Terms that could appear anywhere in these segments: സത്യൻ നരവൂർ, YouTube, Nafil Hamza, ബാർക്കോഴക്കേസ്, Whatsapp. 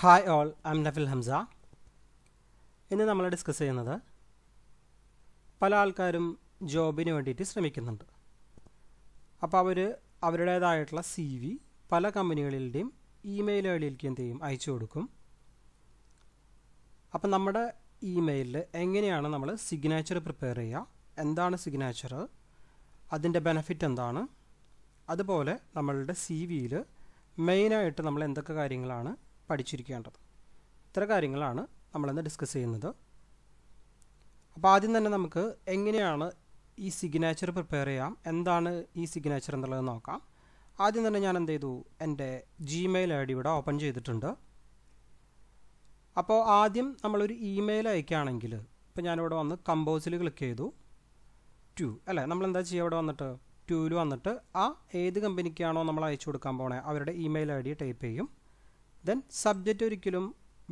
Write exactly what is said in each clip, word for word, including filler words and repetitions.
Hi all, I'm Nafil Hamza. ഇന്ന് നമ്മൾ discuss ചെയ്യുന്നത് പല ആൾക്കാരും ജോബിന് വേണ്ടിയിട്ട് ശ്രമിക്കുന്നുണ്ട്. അപ്പോൾ അവർ അവരുടേതായിട്ടുള്ള സിവി പല കമ്പനികളിലെയും ഇമെയിലുകളിലേക്ക് എന്ത് ചെയ്യും അയച്ചു കൊടുക്കും. അപ്പോൾ നമ്മുടെ ഇമെയിലിൽ എങ്ങനെയാണ് നമ്മൾ സിഗ്നേച്ചർ പ്രിപ്പയർ ചെയ്യുക, എന്താണ് സിഗ്നേച്ചർ, അതിൻ്റെ ബെനിഫിറ്റ് എന്താണ്, അതുപോലെ നമ്മളുടെ സി വിയിൽ മെയിനായിട്ട് നമ്മൾ എന്തൊക്കെ കാര്യങ്ങളാണ് പഠിച്ചിരിക്കേണ്ടത്, ഇത്ര കാര്യങ്ങളാണ് നമ്മളിന്ന് ഡിസ്കസ് ചെയ്യുന്നത്. അപ്പോൾ ആദ്യം തന്നെ നമുക്ക് എങ്ങനെയാണ് ഈ സിഗ്നേച്ചർ പ്രിപ്പയർ ചെയ്യാം, എന്താണ് ഈ സിഗ്നേച്ചർ എന്നുള്ളത് നോക്കാം. ആദ്യം തന്നെ ഞാൻ എന്ത് ചെയ്തു, എൻ്റെ ജിമെയിൽ ഐ ഡി ഇവിടെ ഓപ്പൺ ചെയ്തിട്ടുണ്ട്. അപ്പോൾ ആദ്യം നമ്മളൊരു ഇമെയിൽ അയക്കുകയാണെങ്കിൽ, ഇപ്പോൾ ഞാനിവിടെ വന്ന് കമ്പോസിൽ ക്ലിക്ക് ചെയ്തു, ടു അല്ലേ, നമ്മളെന്താ ചെയ്യുക, ഇവിടെ വന്നിട്ട് ടൂവിൽ വന്നിട്ട് ആ ഏത് കമ്പനിക്കാണോ നമ്മൾ അയച്ചു കൊടുക്കാൻ പോണേ അവരുടെ ഇമെയിൽ ഐ ഡി ടൈപ്പ് ചെയ്യും. ദെൻ സബ്ജക്റ്റ് ഒരിക്കലും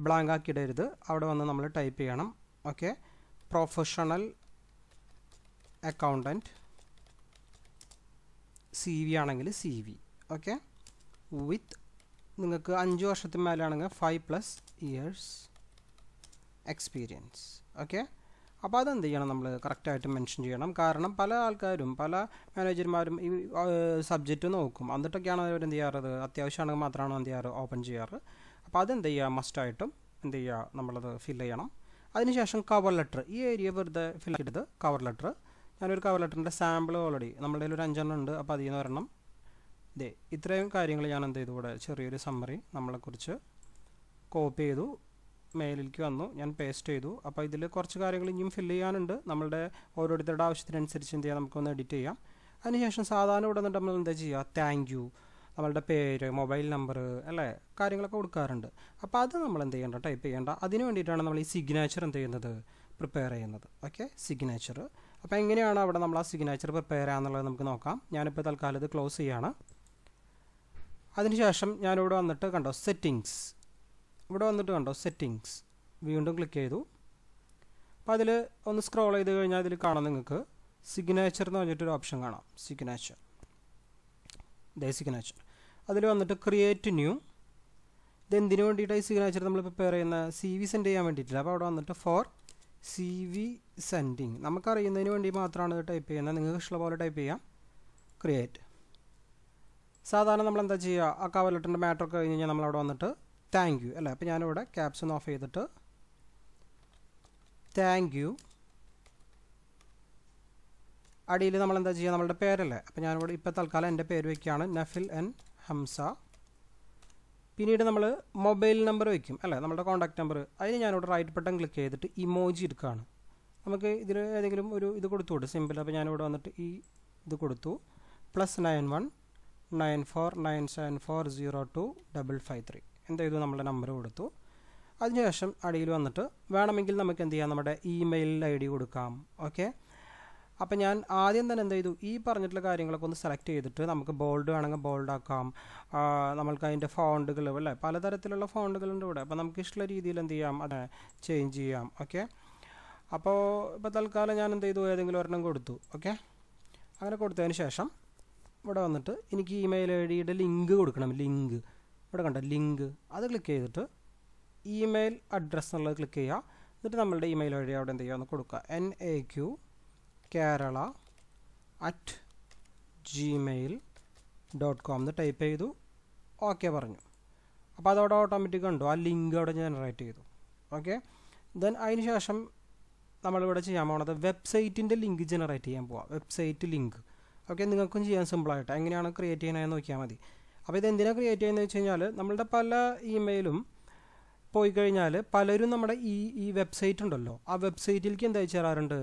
ബ്ലാങ്ക് ആക്കിയിടരുത്, അവിടെ വന്ന് നമ്മൾ ടൈപ്പ് ചെയ്യണം. Okay, professional accountant, C V ആണെങ്കിൽ സി വി, ഓക്കെ, വിത്ത് നിങ്ങൾക്ക് അഞ്ച് വർഷത്തിന് മേലാണെങ്കിൽ five plus years experience, okay. അപ്പോൾ അതെന്ത് ചെയ്യണം, നമ്മൾ കറക്റ്റായിട്ട് മെൻഷൻ ചെയ്യണം. കാരണം പല ആൾക്കാരും പല മാനേജർമാരും ഈ സബ്ജക്റ്റ് നോക്കും, എന്നിട്ടൊക്കെയാണ് അവരെന്ത് ചെയ്യാറ്, അത്യാവശ്യമാണെങ്കിൽ മാത്രമാണ് എന്ത് ചെയ്യാറ് ഓപ്പൺ ചെയ്യാറ്. അപ്പോൾ അതെന്ത് ചെയ്യുക, മസ്റ്റായിട്ടും എന്ത് ചെയ്യുക, നമ്മളത് ഫില്ല് ചെയ്യണം. അതിനുശേഷം കവർ ലെറ്റർ, ഈ ഏരിയ വെറുതെ ഫില്ല് ചെയ്തത് കവർ ലെറ്റർ. ഞാനൊരു കവർ ലെറ്ററിൻ്റെ സാമ്പിൾ ഓൾറെഡി നമ്മുടെ കയ്യിൽ ഒരു അഞ്ചെണ്ണം ഉണ്ട്, അപ്പോൾ അതിൽ നിന്ന് ഒരെണ്ണം ഇതേ ഇത്രയും കാര്യങ്ങൾ ഞാൻ എന്ത് ചെയ്തു, ഇവിടെ ചെറിയൊരു സമ്മറി നമ്മളെക്കുറിച്ച് കോപ്പി ചെയ്തു, മെയിലിലേക്ക് വന്നു, ഞാൻ പേസ്റ്റ് ചെയ്തു. അപ്പോൾ ഇതിൽ കുറച്ച് കാര്യങ്ങൾ ഇനിയും ഫില്ല് ചെയ്യാനുണ്ട്, നമ്മളുടെ ഓരോരുത്തരുടെ ആവശ്യത്തിനനുസരിച്ച് എന്ത് ചെയ്യാം, നമുക്കൊന്ന് എഡിറ്റ് ചെയ്യാം. അതിനുശേഷം സാധാരണ ഇവിടെ നിന്നിട്ട് നമ്മൾ എന്താ ചെയ്യുക, താങ്ക് യു, നമ്മളുടെ പേര്, മൊബൈൽ നമ്പർ അല്ലേ, കാര്യങ്ങളൊക്കെ കൊടുക്കാറുണ്ട്. അപ്പോൾ അത് നമ്മൾ എന്ത് ചെയ്യേണ്ട, ടൈപ്പ് ചെയ്യേണ്ട. അതിന് വേണ്ടിയിട്ടാണ് നമ്മൾ ഈ സിഗ്നേച്ചർ എന്ത് ചെയ്യുന്നത്, പ്രിപ്പയർ ചെയ്യുന്നത്. Okay, signature. അപ്പോൾ എങ്ങനെയാണ് അവിടെ നമ്മൾ ആ സിഗ്നേച്ചർ പ്രിപ്പയർ ചെയ്യാന്നുള്ളത് നമുക്ക് നോക്കാം. ഞാനിപ്പോൾ തൽക്കാലം ഇത് ക്ലോസ് ചെയ്യാണ്. അതിനുശേഷം ഞാനിവിടെ വന്നിട്ട് കണ്ടോ സെറ്റിങ്സ്, ഇവിടെ വന്നിട്ട് കണ്ടോ സെറ്റിങ്സ്, വീണ്ടും ക്ലിക്ക് ചെയ്തു. അപ്പോൾ അതിൽ ഒന്ന് സ്ക്രോൾ ചെയ്ത് കഴിഞ്ഞാൽ അതിൽ കാണാം നിങ്ങൾക്ക് സിഗ്നേച്ചർ എന്ന് പറഞ്ഞിട്ടൊരു ഓപ്ഷൻ കാണാം, സിഗ്നേച്ചർ, ദേ സിഗ്നേച്ചർ. അതിൽ വന്നിട്ട് ക്രിയേറ്റ് ന്യൂ, ഇതെന്തിനു വേണ്ടിയിട്ടാണ് ഈ സിഗ്നേച്ചർ നമ്മൾ പ്രിപ്പയർ ചെയ്യുന്ന, സി വി സെൻഡ് ചെയ്യാൻ വേണ്ടിയിട്ടില്ല. അപ്പോൾ അവിടെ വന്നിട്ട് ഫോർ സി വി സെൻഡിങ്, നമുക്കറിയുന്നതിന് വേണ്ടി മാത്രമാണ് ഇത് ടൈപ്പ് ചെയ്യുന്നത്, നിങ്ങൾക്ക് ഇഷ്ടപോലെ ടൈപ്പ് ചെയ്യാം. ക്രിയേറ്റ്, സാധാരണ നമ്മളെന്താ ചെയ്യുക, ആ കവർ ലെറ്ററിൻ്റെ മാറ്ററൊക്കെ കഴിഞ്ഞ് കഴിഞ്ഞാൽ നമ്മളവിടെ വന്നിട്ട് താങ്ക് യു അല്ലേ, അപ്പോൾ ഞാനിവിടെ ക്യാപ്സ് ഓഫ് ചെയ്തിട്ട് താങ്ക് യു, അടിയിൽ നമ്മളെന്താ ചെയ്യുക, നമ്മളുടെ പേരല്ലേ, അപ്പോൾ ഞാനിവിടെ ഇപ്പോൾ തൽക്കാലം എൻ്റെ പേര് വയ്ക്കുകയാണ്, നഫിൽ എൻ ഹംസ. പിന്നീട് നമ്മൾ മൊബൈൽ നമ്പർ വയ്ക്കും അല്ലേ, നമ്മുടെ കോൺടാക്ട് നമ്പർ, അതിന് ഞാനിവിടെ റൈറ്റ് ബട്ടൺ ക്ലിക്ക് ചെയ്തിട്ട് ഇമോജി എടുക്കുകയാണ്. നമുക്ക് ഇതിൽ ഏതെങ്കിലും ഒരു ഇത് കൊടുത്തുകൂടും സിമ്പിൾ, അപ്പോൾ ഞാനിവിടെ വന്നിട്ട് ഈ ഇത് കൊടുത്തു, plus nine one nine four nine seven four zero two double five three എന്ത് ചെയ്തു, നമ്മുടെ നമ്പർ കൊടുത്തു. അതിനുശേഷം അടിയിൽ വന്നിട്ട് വേണമെങ്കിൽ നമുക്ക് എന്ത് ചെയ്യാം, നമ്മുടെ ഇമെയിൽ ഐ ഡി കൊടുക്കാം. ഓക്കെ, അപ്പോൾ ഞാൻ ആദ്യം തന്നെ എന്ത് ചെയ്തു, ഈ പറഞ്ഞിട്ടുള്ള കാര്യങ്ങളൊക്കെ ഒന്ന് സെലക്ട് ചെയ്തിട്ട് നമുക്ക് ബോൾഡ് വേണമെങ്കിൽ ബോൾഡാക്കാം, നമ്മൾക്ക് അതിൻ്റെ ഫോണ്ടുകൾ അല്ലേ പലതരത്തിലുള്ള ഫോണ്ടുകളുണ്ട് ഇവിടെ, അപ്പോൾ നമുക്ക് ഇഷ്ടമുള്ള രീതിയിൽ എന്ത് ചെയ്യാം, അത് ചേഞ്ച് ചെയ്യാം. ഓക്കെ, അപ്പോൾ ഇപ്പോൾ തൽക്കാലം ഞാൻ എന്ത് ചെയ്തു, ഏതെങ്കിലും ഒരെണ്ണം കൊടുത്തു. ഓക്കെ, അങ്ങനെ കൊടുത്തതിന് ശേഷം ഇവിടെ വന്നിട്ട് എനിക്ക് ഇമെയിൽ ഐ ഡിയുടെ ലിങ്ക് കൊടുക്കണം, ലിങ്ക് ഇവിടെ കണ്ട ലിങ്ക്, അത് ക്ലിക്ക് ചെയ്തിട്ട് ഇമെയിൽ അഡ്രസ്സ് എന്നുള്ളത് ക്ലിക്ക് ചെയ്യുക. എന്നിട്ട് നമ്മളുടെ ഇമെയിൽ വഴി അവിടെ എന്ത് ചെയ്യുക എന്ന് കൊടുക്കുക, N A Q Kerala at Gmail dot com എന്ന് ടൈപ്പ് ചെയ്തു. ഓക്കെ പറഞ്ഞു. അപ്പോൾ അതവിടെ ഓട്ടോമാറ്റിക് ഉണ്ടോ ആ ലിങ്ക് അവിടെ ജനറേറ്റ് ചെയ്തു. ഓക്കെ, ദെൻ അതിന് ശേഷം നമ്മളിവിടെ ചെയ്യാൻ പോകണത് വെബ്സൈറ്റിൻ്റെ ലിങ്ക് ജനറേറ്റ് ചെയ്യാൻ പോവാം, വെബ്സൈറ്റ് ലിങ്ക്. ഓക്കെ, നിങ്ങൾക്കും ചെയ്യാൻ സിമ്പിളായിട്ട് എങ്ങനെയാണ് ക്രിയേറ്റ് ചെയ്യണമെന്ന് നോക്കിയാൽ മതി. അപ്പോൾ ഇതെന്തിനാണ് ക്രിയേറ്റ് ചെയ്യുന്നത് വെച്ച് കഴിഞ്ഞാൽ, നമ്മളുടെ പല ഇമെയിലും പോയി കഴിഞ്ഞാൽ പലരും നമ്മുടെ ഈ ഈ വെബ്സൈറ്റ് ഉണ്ടല്ലോ, ആ വെബ്സൈറ്റിലേക്ക് എന്താ അയച്ചു തരാറുണ്ട്,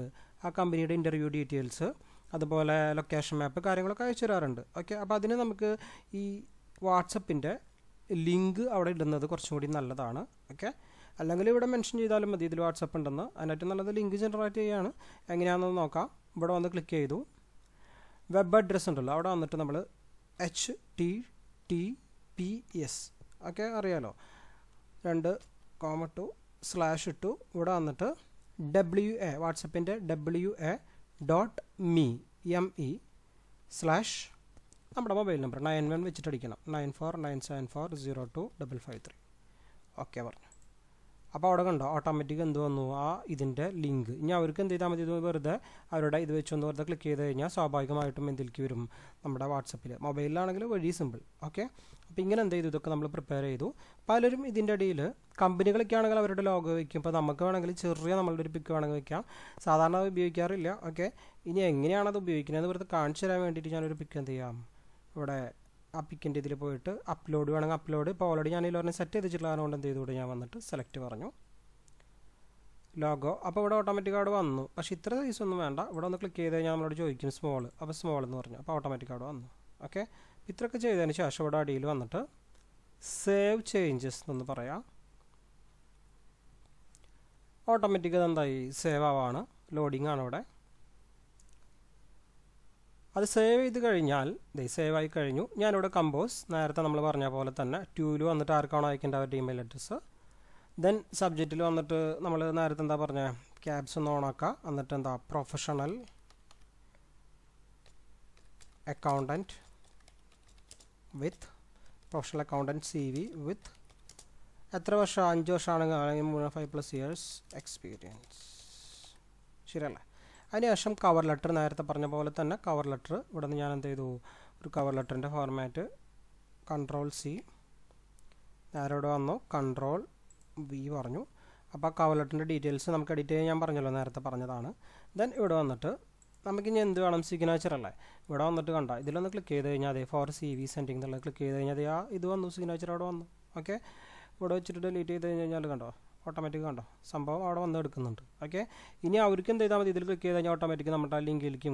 ആ കമ്പനിയുടെ ഇൻ്റർവ്യൂ ഡീറ്റെയിൽസ്, അതുപോലെ ലൊക്കേഷൻ മാപ്പ്, കാര്യങ്ങളൊക്കെ അയച്ചു തരാറുണ്ട്. ഓക്കെ, അപ്പോൾ അതിന് നമുക്ക് ഈ വാട്സപ്പിൻ്റെ ലിങ്ക് അവിടെ ഇടുന്നത് കുറച്ചും കൂടി നല്ലതാണ്. ഓക്കെ, അല്ലെങ്കിൽ ഇവിടെ മെൻഷൻ ചെയ്താലും മതി ഇതിൽ വാട്സപ്പ് ഉണ്ടെന്ന്, അതിനേറ്റവും നല്ലത് ലിങ്ക് ജനറേറ്റ് ചെയ്യുകയാണ്. എങ്ങനെയാണെന്ന് നോക്കാം. ഇവിടെ വന്ന് ക്ലിക്ക് ചെയ്തു, വെബ് അഡ്രസ്സ് ഉണ്ടല്ലോ, അവിടെ വന്നിട്ട് നമ്മൾ H T T P S, okay അറിയാലോ, രണ്ട് കോമ ടു സ്ലാഷ് ഇട്ടു, ഇവിടെ വന്നിട്ട് ഡബ്ല്യു എ വാട്സപ്പിൻ്റെ W A dot me M E slash നമ്മുടെ മൊബൈൽ നമ്പർ നയൻ വൺ വെച്ചിട്ടടിക്കണം, nine four nine seven four zero two double five three. Okay, അപ്പോൾ അവിടെ കണ്ടോ ഓട്ടോമാറ്റിക് എന്ത് വന്നു ആ ഇതിന്റെ ലിങ്ക് ഇനി അവർക്ക് എന്ത് ചെയ്താൽ മതി ഇത് വെറുതെ അവരുടെ ഇത് വെച്ചൊന്ന് വെറുതെ ക്ലിക്ക് ചെയ്തു കഴിഞ്ഞാൽ സ്വാഭാവികമായിട്ടും എന്തിലേക്ക് വരും നമ്മുടെ വാട്സാപ്പിൽ മൊബൈലിലാണെങ്കിൽ വെരി സിമ്പിൾ ഓക്കേ അപ്പോൾ ഇങ്ങനെ എന്ത് ചെയ്തു ഇതൊക്കെ നമ്മൾ പ്രിപ്പയർ ചെയ്തു പലരും ഇതിന്റെ ഇടയിൽ കമ്പനികളൊക്കെ ആണെങ്കിൽ അവരുടെ ലോഗോ വെക്കും അപ്പോൾ നമുക്ക് വേണമെങ്കിൽ ചെറിയ നമ്മളുടെ ഒരു പിക്ക് വേണമെങ്കിൽ വെക്കാം സാധാരണ ഉപയോഗിക്കാറില്ല ഓക്കേ ഇനി എങ്ങനെയാണ് അത് ഉപയോഗിക്കുന്നത് എന്ന് വെറുതെ കാണിച്ചു തരാൻ വേണ്ടിയിട്ട് ഞാൻ ഒരു പിക്ക് എന്ത് ചെയ്യാം ഇവിടെ I can upload it. Upload it. Already I learned set the Gilan and they do Yaman select logo. Up about automatic one. A shitra is on the manda. Would on the click the Yaman Joikin small. Up a small and automatic one. Okay. Pitraka then Shashoda deal on the save changes on the Paraya. Automatic than the save Avana loading on order. That is save the Karinal, they save I Karinu, Yanoda Combos, Narthanam Lavarna Polatana, Tulu on the Tarkana, I can have email address. Then subject on the Namala Narthan the Barna, Cabs on Onaka, and the professional accountant with professional accountant C V with Atrava Shanjo Shananga, five plus years experience. Shirala. I have cover letter and I have a cover letter. I cover letter in the format Control C. I have Control V. cover letter details. I have details. Then I have signature. I have click here for C V sending the click here. This is signature. Okay. I have deleted it. Automatic on somehow out on the content. Okay, in your weekend, they are the automatic link in the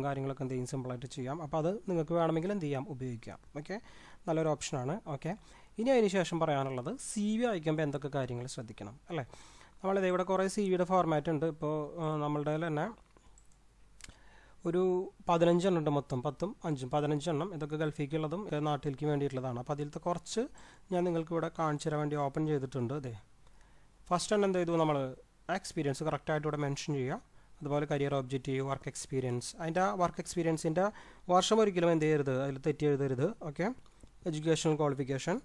insimple to Chiam, a father, the Kuanamical and the Yam Ubiga. Okay, another option. Okay, in your initiation by another C V, I can bend the guiding list at the canum. Alright, they would have a C V format and normal dialana Uru Padaranjan Motum Patum, Anjim Padaranjanum, and the Gagal Fikiladum, and not till given it Ladana Padil the Corch, Yanangal Kuda can't share and the open the Tunda there. First and then we experience correct mention career objective work experience and work experience in the okay educational qualification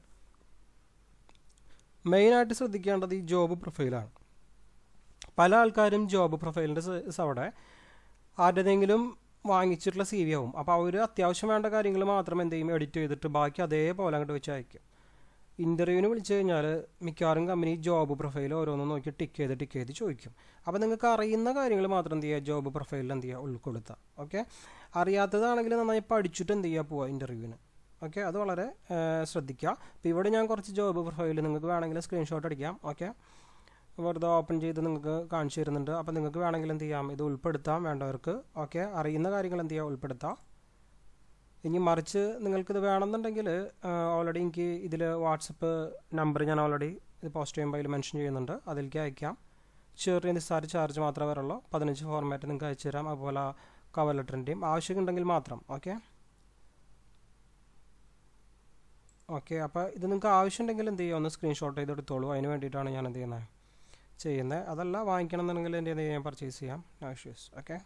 main artist the job profile job profile is C V In the renewal change, Mikaranga mini job profile or no tick the ticket the choice. Abanaka in the Garing Matran the job profile and the old Kodata. Okay, Ariatana I participate in the Yapua interview. Okay, Adola Sradika, Pivotan Corsi job profile and the Guanangle screenshot at Yam. Okay, what the open J the can't share and upon the Guanangle and the Yam, the Ulpertam and Orka. Okay, are in the Garing and the Ulperta. In March, നിങ്ങൾക്ക് വേണമെന്നുണ്ടെങ്കിൽ already എനിക്ക് ഇതില് WhatsApp number ഞാൻ already ഇത് post ചെയ്യുമ്പോൾ mention ചെയ്യുന്നുണ്ട് അതിലേക്ക് അയക്കാം ചെറിയ നിസാര ചാർജ് മാത്രമേ വരുള്ളൂ പതിനഞ്ച് ഫോർമാറ്റ് നിങ്ങൾക്ക് അയച്ചു തരാം അതുപോലെ കവർ ലെറ്ററിന്റെയും ആവശ്യമുണ്ടെങ്കിൽ മാത്രം ഓക്കേ ഓക്കേ അപ്പോൾ ഇത് നിങ്ങൾക്ക് ആവശ്യമുണ്ടെങ്കിൽ എന്ത് ചെയ്യുക ഒന്ന് സ്ക്രീൻഷോട്ട് ചെയ്ത് എടുത്തോളൂ അതിനു വേണ്ടിയിട്ടാണ് ഞാൻ എന്ത് ചെയ്യുന്നത് ചെയ്യുന്നത് അതല്ല വാങ്ങിക്കണമെന്നുണ്ടെങ്കിൽ എന്ത് ചെയ്യുക ഞാൻ പർച്ചേസ് ചെയ്യാം ആവശ്യസ് okay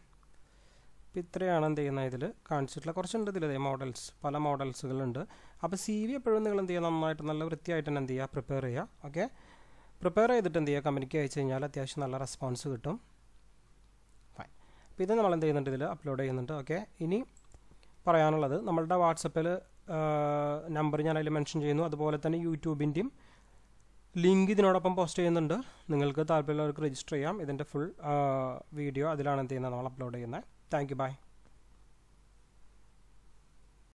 Pitra and the Nidil, Consulta Corson to the models, Pala models, Cylinder. Up a C V, Perennial and the Anamite and the Lavrithi and the Preparea. Okay, prepare the Tandia communication, Yalathashana responsibility. Fine. Pithan and the Nidil upload. Okay, ini Parayanala, Namalda WhatsApp number and elemention, you know, the Bolatani YouTube in team. Link is not posted in the Ningalka register. This is the full video. Thank you. Bye.